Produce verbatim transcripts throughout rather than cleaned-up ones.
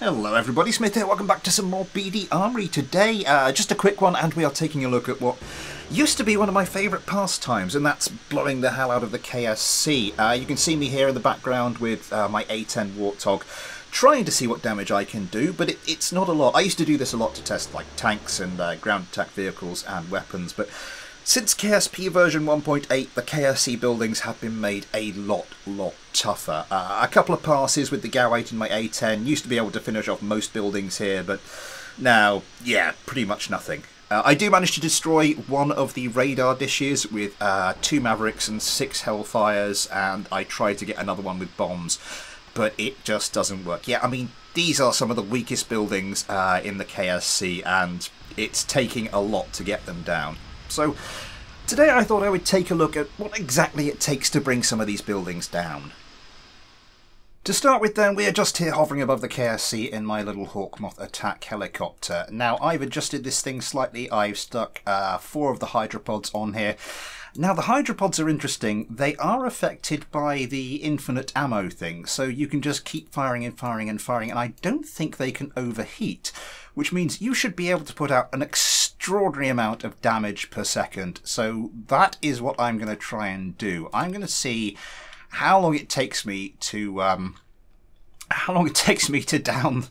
Hello everybody, Smith here, welcome back to some more B D Armory. Today, uh, just a quick one, and we are taking a look at what used to be one of my favourite pastimes, and that's blowing the hell out of the K S C. Uh, you can see me here in the background with uh, my A ten Warthog, trying to see what damage I can do, but it, it's not a lot. I used to do this a lot to test like tanks and uh, ground attack vehicles and weapons, but since K S P version one point eight, the K S C buildings have been made a lot, lot tougher. Uh, a couple of passes with the G A U eight and my A ten used to be able to finish off most buildings here, but now, yeah, pretty much nothing. Uh, I do manage to destroy one of the radar dishes with uh, two Mavericks and six Hellfires, and I try to get another one with bombs, but it just doesn't work. Yeah, I mean, these are some of the weakest buildings uh, in the K S C, and it's taking a lot to get them down. So today I thought I would take a look at what exactly it takes to bring some of these buildings down. To start with then, we are just here hovering above the K S C in my little Hawk Moth attack helicopter. Now I've adjusted this thing slightly, I've stuck uh, four of the hydropods on here. Now the hydropods are interesting, they are affected by the infinite ammo thing, so you can just keep firing and firing and firing, and I don't think they can overheat, which means you should be able to put out an extraordinary amount of damage per second. So that is what I'm going to try and do. I'm going to see how long it takes me to um, how long it takes me to down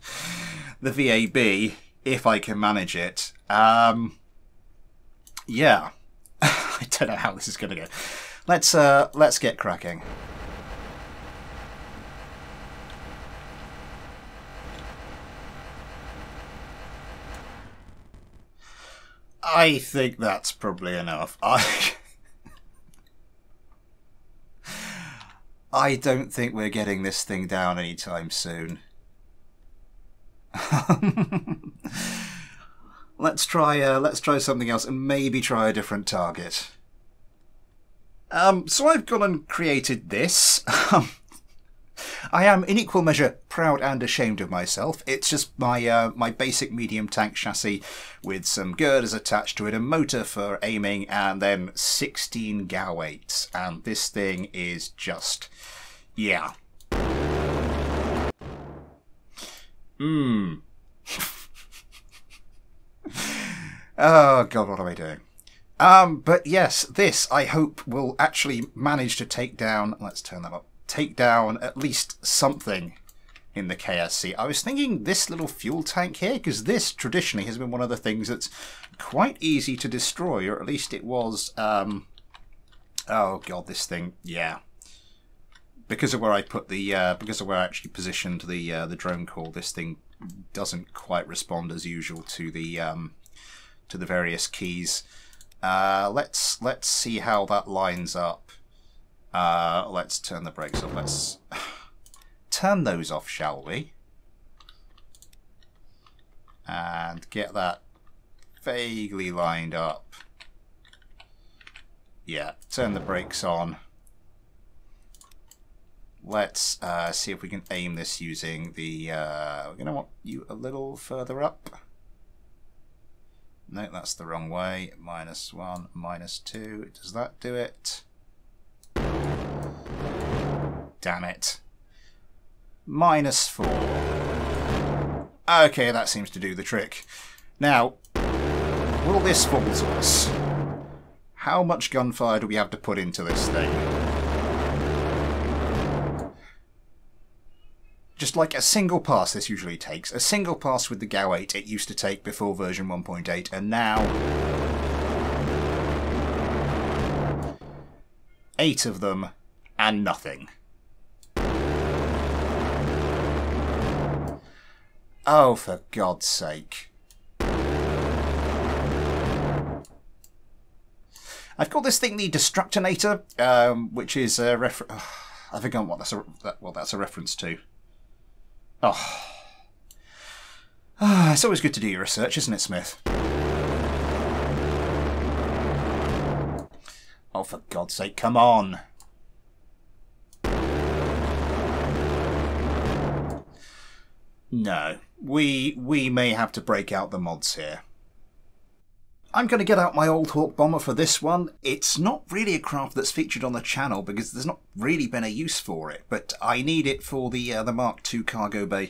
the V A B if I can manage it. Um, yeah, I don't know how this is going to go. Let's uh, let's get cracking. I think that's probably enough. I I don't think we're getting this thing down anytime soon. let's try uh, let's try something else and maybe try a different target. Um, so I've gone and created this. I am in equal measure proud and ashamed of myself. It's just my uh, my basic medium tank chassis with some girders attached to it, a motor for aiming, and then sixteen G A U eights. And this thing is just, yeah. Mmm. Oh God, what am I doing? Um, but yes, this I hope will actually manage to take down. Let's turn that up. Take down at least something in the K S C. I was thinking this little fuel tank here, because this traditionally has been one of the things that's quite easy to destroy, or at least it was. Um, oh God, this thing, yeah. Because of where I put the, uh, because of where I actually positioned the uh, the drone call, this thing doesn't quite respond as usual to the um, to the various keys. Uh, let's let's see how that lines up. Uh, let's turn the brakes off. Let's turn those off, shall we? And get that vaguely lined up. Yeah, turn the brakes on. Let's uh, see if we can aim this using the... Uh, we're going to want you a little further up. No, that's the wrong way. Minus one, minus two. Does that do it? Damn it. Minus four. Okay, that seems to do the trick. Now, will this fall to us? How much gunfire do we have to put into this thing? Just like a single pass this usually takes. A single pass with the G A U eight it used to take before version one point eight, and now... eight of them, and nothing. Oh, for God's sake. I've called this thing the Destructinator, um, which is a refer- oh, I've forgotten what that's a, that, what that's a reference to. Oh. Oh, it's always good to do your research, isn't it, Smith? Oh, for God's sake, come on. No, we we may have to break out the mods here. I'm going to get out my old Hawk bomber for this one. It's not really a craft that's featured on the channel because there's not really been a use for it, but I need it for the uh, the Mark two cargo bay,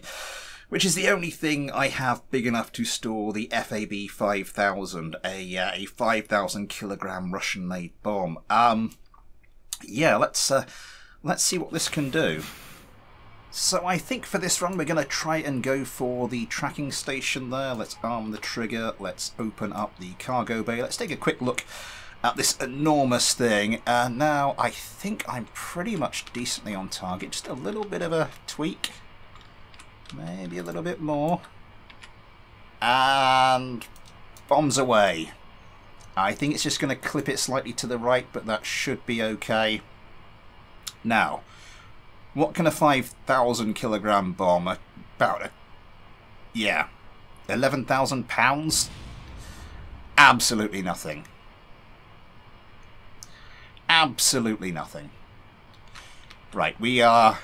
which is the only thing I have big enough to store the F A B five thousand, a, uh, a five thousand kilogram Russian-made bomb. Um, yeah, let's, uh, let's see what this can do. So I think for this run we're going to try and go for the tracking station there. Let's arm the trigger, let's open up the cargo bay, let's take a quick look at this enormous thing. And uh, now I think I'm pretty much decently on target, just a little bit of a tweak, maybe a little bit more, and bombs away. I think it's just going to clip it slightly to the right, but that should be okay. Now, what can a five thousand kilogram bomb, about a, yeah, eleven thousand pounds? Absolutely nothing. Absolutely nothing. Right, we are,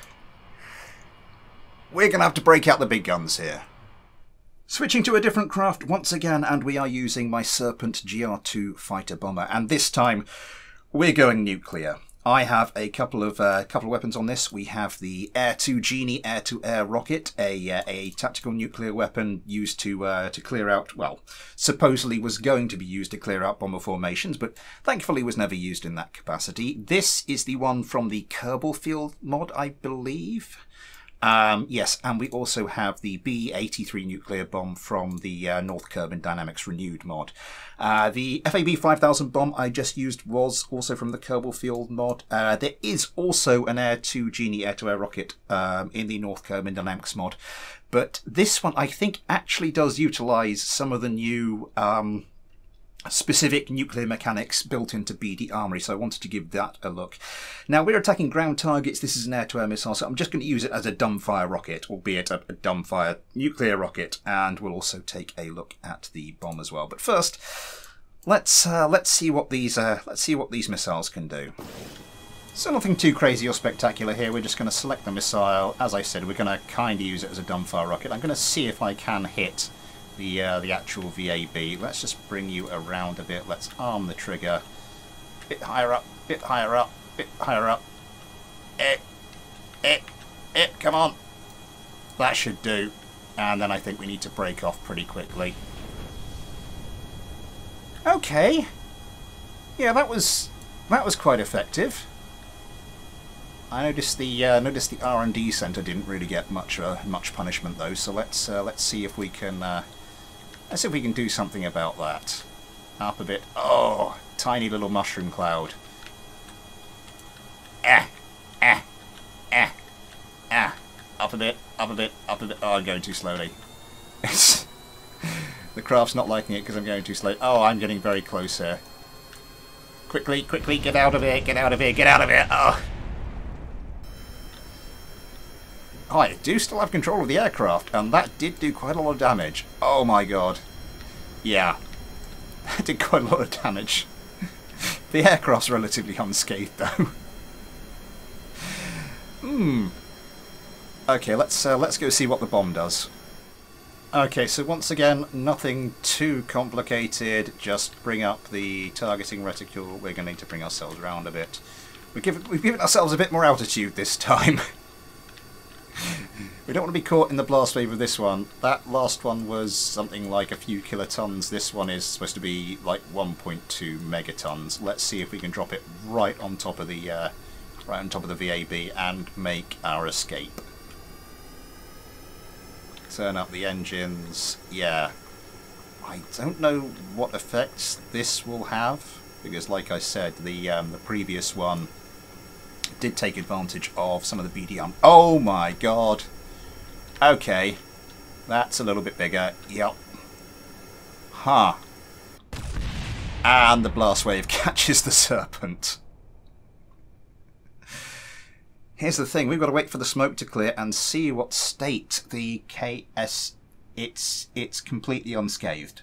we're going to have to break out the big guns here. Switching to a different craft once again, and we are using my Serpent G R two fighter bomber, and this time we're going nuclear. I have a couple of uh, couple of weapons on this. We have the Air two Genie air-to-air rocket, a uh, a tactical nuclear weapon used to uh, to clear out. Well, supposedly was going to be used to clear out bomber formations, but thankfully was never used in that capacity. This is the one from the Kerbal Field mod, I believe. Um, yes, and we also have the B eighty-three nuclear bomb from the uh, North Kerbin Dynamics Renewed mod. Uh, the F A B five thousand bomb I just used was also from the Kerbal Field mod. Uh, there is also an Air two Genie air-to-air rocket um, in the North Kerbin Dynamics mod, but this one I think actually does utilise some of the new um, specific nuclear mechanics built into B D Armory, so I wanted to give that a look. Now, we're attacking ground targets. This is an air-to-air missile, so I'm just going to use it as a dumbfire rocket, albeit a, a dumbfire nuclear rocket, and we'll also take a look at the bomb as well. But first, let's uh, let's see what these uh, let's see what these missiles can do. So nothing too crazy or spectacular here. We're just going to select the missile. As I said, we're going to kind of use it as a dumbfire rocket. I'm going to see if I can hit the uh, the actual V A B. Let's just bring you around a bit. Let's arm the trigger. Bit higher up, bit higher up, bit higher up. Eh, eh, eh, come on. That should do. And then I think we need to break off pretty quickly. Okay. Yeah, that was that was quite effective. I noticed the uh, noticed the R and D center didn't really get much uh, much punishment though. So let's uh, let's see if we can. Uh, Let's see if we can do something about that. Up a bit. Oh, tiny little mushroom cloud. Eh, eh, eh, eh. Up a bit, up a bit, up a bit. Oh, I'm going too slowly. The craft's not liking it because I'm going too slow. Oh, I'm getting very close here. Quickly, quickly, get out of here, get out of here, get out of here. Oh. I do still have control of the aircraft, and that did do quite a lot of damage. Oh my god. Yeah. That did quite a lot of damage. The aircraft's relatively unscathed, though. Hmm. Okay, let's, uh, let's go see what the bomb does. Okay, so once again, nothing too complicated. Just bring up the targeting reticule. We're going to need to bring ourselves around a bit. We've given, we've given ourselves a bit more altitude this time. We don't want to be caught in the blast wave of this one. That last one was something like a few kilotons. This one is supposed to be like one point two megatons. Let's see if we can drop it right on top of the uh, right on top of the V A B and make our escape. Turn up the engines. Yeah, I don't know what effects this will have because, like I said, the um, the previous one did take advantage of some of the B D Arm. Oh my god. Okay. That's a little bit bigger. Yep. Huh. And the blast wave catches the Serpent. Here's the thing. We've got to wait for the smoke to clear and see what state the K S... It's, it's completely unscathed.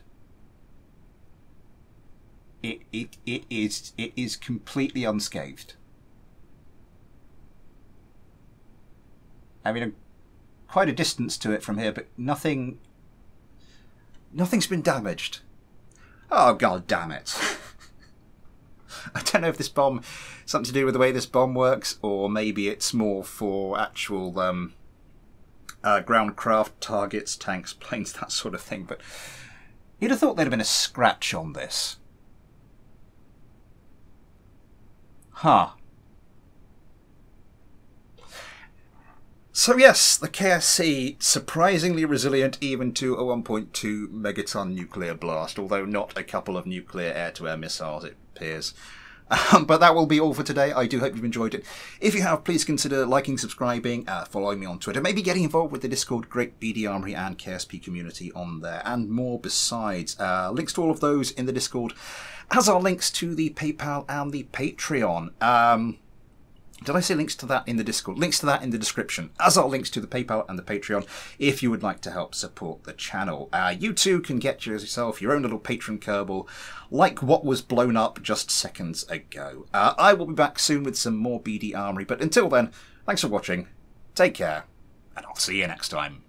It, it, it is, it is completely unscathed. I mean, quite a distance to it from here, but nothing, nothing's been damaged. Oh, god damn it. I don't know if this bomb, something to do with the way this bomb works, or maybe it's more for actual um, uh, ground craft, targets, tanks, planes, that sort of thing. But you'd have thought there'd have been a scratch on this. Huh. So yes, the K S C, surprisingly resilient even to a one point two megaton nuclear blast, although not a couple of nuclear air-to-air missiles, it appears. Um, but that will be all for today. I do hope you've enjoyed it. If you have, please consider liking, subscribing, uh, following me on Twitter, maybe getting involved with the Discord, great B D Armory and K S P community on there, and more besides. Uh, links to all of those in the Discord, as are links to the PayPal and the Patreon. Um... Did I say links to that in the Discord? Links to that in the description, as are links to the PayPal and the Patreon if you would like to help support the channel. Uh, you too can get yourself your own little patron Kerbal, like what was blown up just seconds ago. Uh, I will be back soon with some more B D Armory, but until then, thanks for watching, take care, and I'll see you next time.